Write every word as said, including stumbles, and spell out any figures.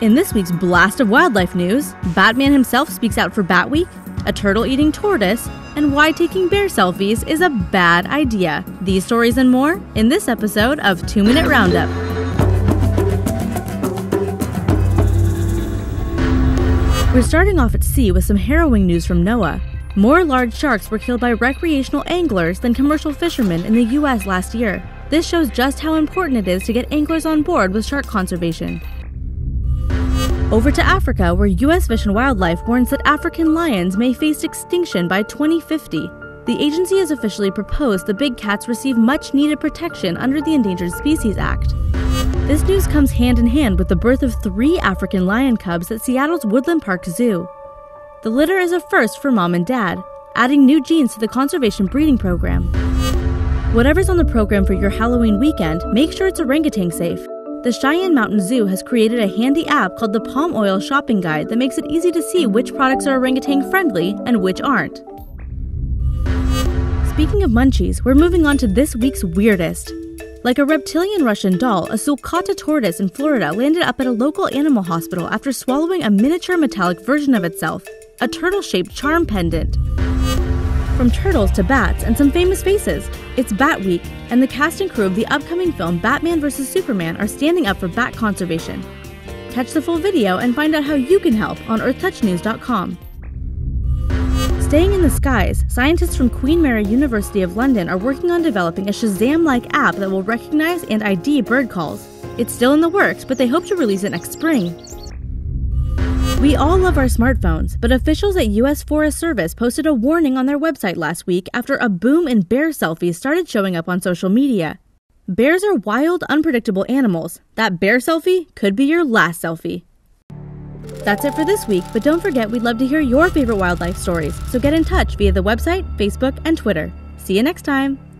In this week's Blast of Wildlife news, Batman himself speaks out for Bat Week, a turtle-eating tortoise, and why taking bear selfies is a bad idea. These stories and more in this episode of two minute Roundup. We're starting off at sea with some harrowing news from NOAA. More large sharks were killed by recreational anglers than commercial fishermen in the U S last year. This shows just how important it is to get anglers on board with shark conservation. Over to Africa, where U S Fish and Wildlife warns that African lions may face extinction by twenty fifty. The agency has officially proposed the big cats receive much-needed protection under the Endangered Species Act. This news comes hand in hand with the birth of three African lion cubs at Seattle's Woodland Park Zoo. The litter is a first for mom and dad, adding new genes to the conservation breeding program. Whatever's on the program for your Halloween weekend, make sure it's orangutan safe. The Cheyenne Mountain Zoo has created a handy app called the Palm Oil Shopping Guide that makes it easy to see which products are orangutan-friendly and which aren't. Speaking of munchies, we're moving on to this week's weirdest. Like a reptilian Russian doll, a sulcata tortoise in Florida landed up at a local animal hospital after swallowing a miniature metallic version of itself, a turtle-shaped charm pendant. From turtles to bats and some famous faces, it's Bat Week, and the cast and crew of the upcoming film Batman versus Superman are standing up for bat conservation. Catch the full video and find out how you can help on earth touch news dot com. Staying in the skies, scientists from Queen Mary University of London are working on developing a Shazam-like app that will recognize and I D bird calls. It's still in the works, but they hope to release it next spring. We all love our smartphones, but officials at U S Forest Service posted a warning on their website last week after a boom in bear selfies started showing up on social media. Bears are wild, unpredictable animals. That bear selfie could be your last selfie. That's it for this week, but don't forget we'd love to hear your favorite wildlife stories, so get in touch via the website, Facebook, and Twitter. See you next time!